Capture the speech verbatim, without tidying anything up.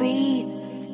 beats.